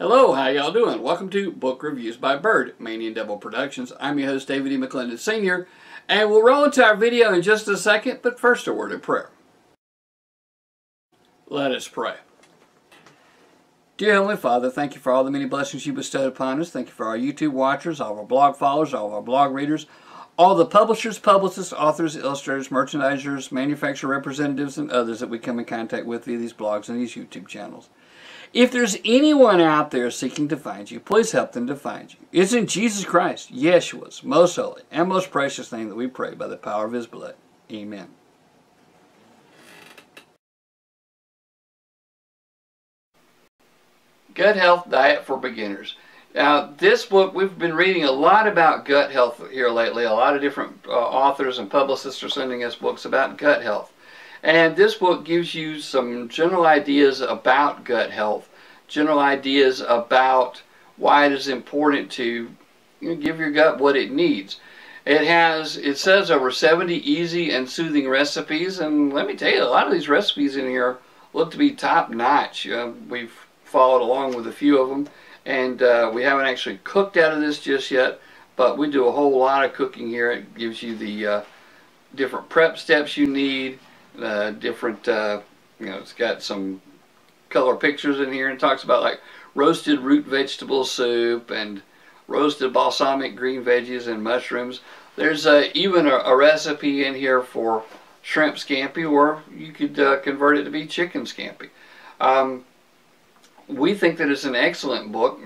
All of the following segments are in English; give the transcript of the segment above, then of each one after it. Hello, how y'all doing? Welcome to Book Reviews by Bird, Mania and Devil Productions. I'm your host, David E. McClendon, Sr., and we'll roll into our video in just a second, but first a word of prayer. Let us pray. Dear Heavenly Father, thank you for all the many blessings you bestowed upon us. Thank you for our YouTube watchers, all of our blog followers, all of our blog readers, all the publishers, publicists, authors, illustrators, merchandisers, manufacturer representatives, and others that we come in contact with via these blogs and these YouTube channels. If there's anyone out there seeking to find you, please help them to find you. It's in Jesus Christ, Yeshua's most holy and most precious name that we pray by the power of His blood. Amen. Gut Health Diet for Beginners. Now, this book, we've been reading a lot about gut health here lately. A lot of different authors and publicists are sending us books about gut health. And this book gives you some general ideas about gut health, general ideas about why it is important to give your gut what it needs. It says over 70 easy and soothing recipes, and let me tell you, a lot of these recipes in here look to be top notch. We've followed along with a few of them, and we haven't actually cooked out of this just yet, but we do a whole lot of cooking here. It gives you the different prep steps you need. It's got some color pictures in here, and it talks about like roasted root vegetable soup and roasted balsamic green veggies and mushrooms. There's even a recipe in here for shrimp scampi, or you could convert it to be chicken scampi. We think that it's an excellent book.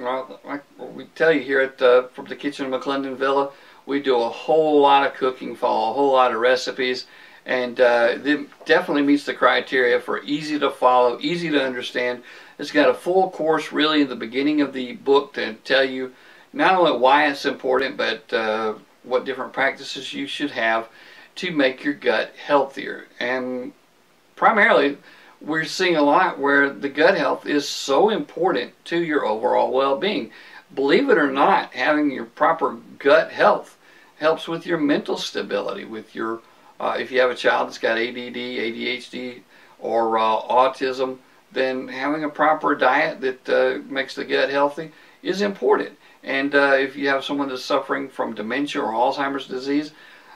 Like we tell you here at from the kitchen of McClendon Villa, we do a whole lot of cooking, follow a whole lot of recipes. And it definitely meets the criteria for easy to follow, easy to understand. It's got a full course really in the beginning of the book to tell you not only why it's important, but what different practices you should have to make your gut healthier. And primarily, we're seeing a lot where the gut health is so important to your overall well-being. Believe it or not, having your proper gut health helps with your mental stability, with your if you have a child that's got ADD, ADHD, or autism, then having a proper diet that makes the gut healthy is important. And if you have someone that's suffering from dementia or Alzheimer's disease,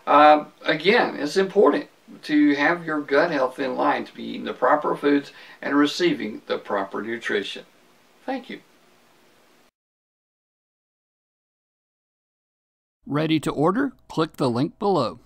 again, it's important to have your gut health in line, to be eating the proper foods and receiving the proper nutrition. Thank you. Ready to order? Click the link below.